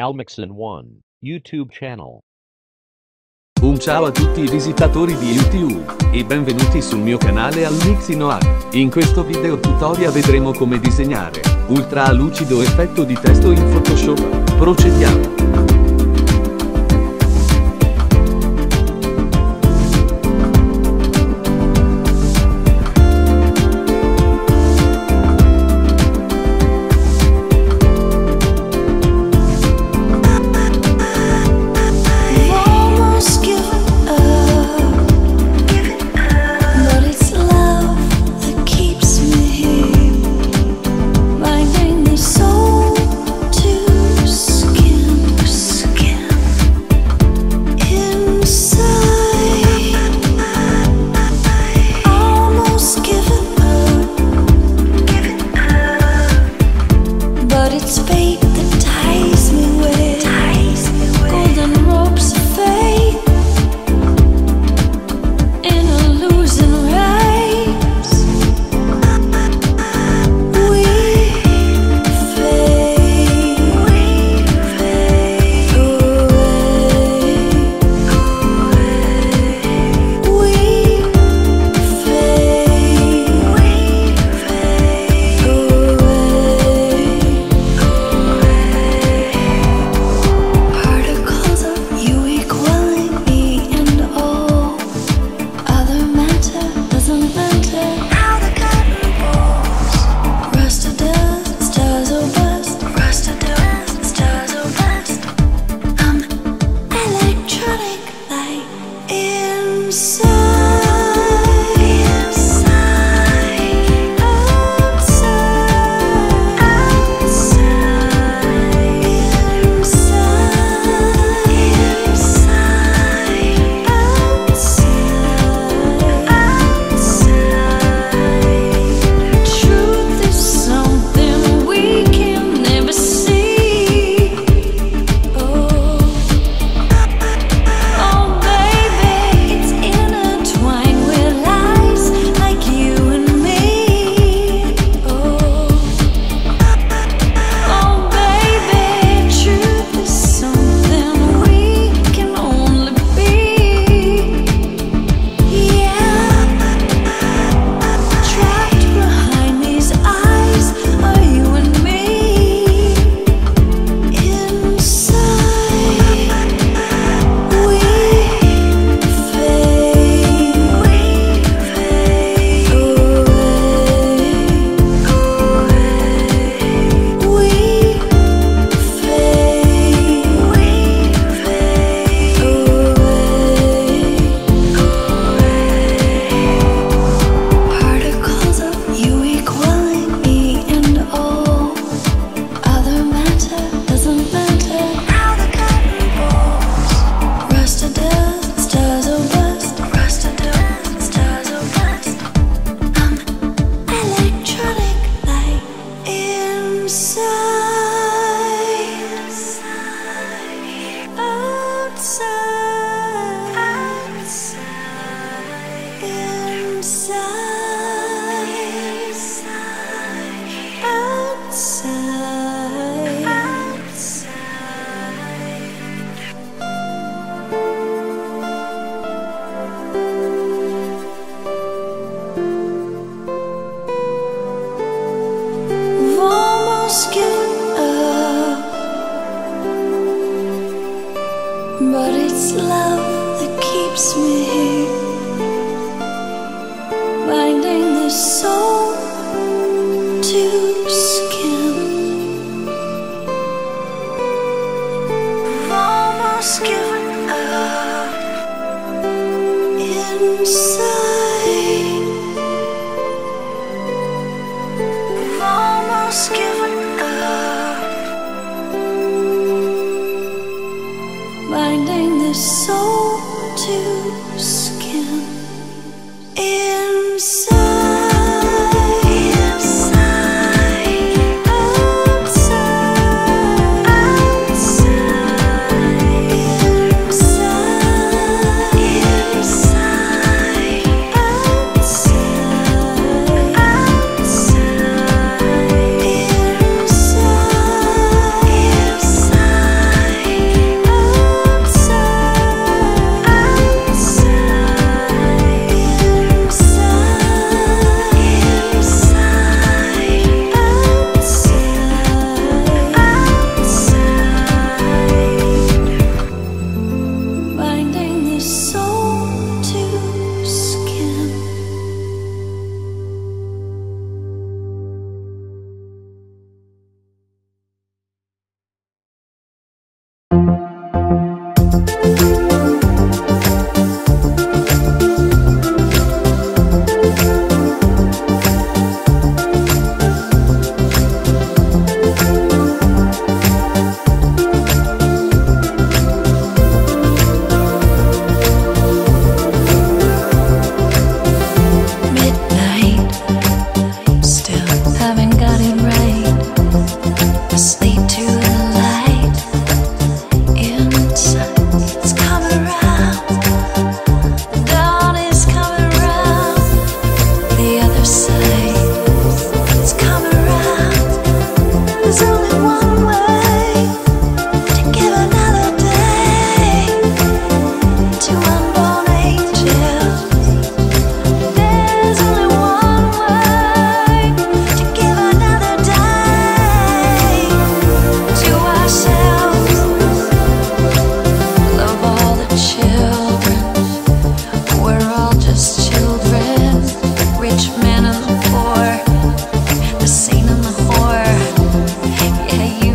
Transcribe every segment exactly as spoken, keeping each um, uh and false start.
ALLMIXIN one YouTube channel. Un ciao a tutti i visitatori di YouTube e benvenuti sul mio canale ALLMIXIN one. In questo video tutorial vedremo come disegnare ultra lucido effetto di testo in Photoshop. Procediamo. But it's love that keeps me here, binding the soul to skin. I've almost given up inside. I've almost given up. Binding the soul to Man and the poor, the saint and the whore. Yeah, you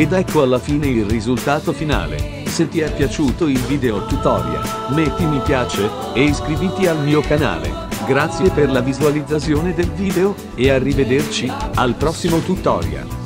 Ed ecco alla fine il risultato finale. Se ti è piaciuto il video tutorial, metti mi piace e iscriviti al mio canale. Grazie per la visualizzazione del video e arrivederci al prossimo tutorial.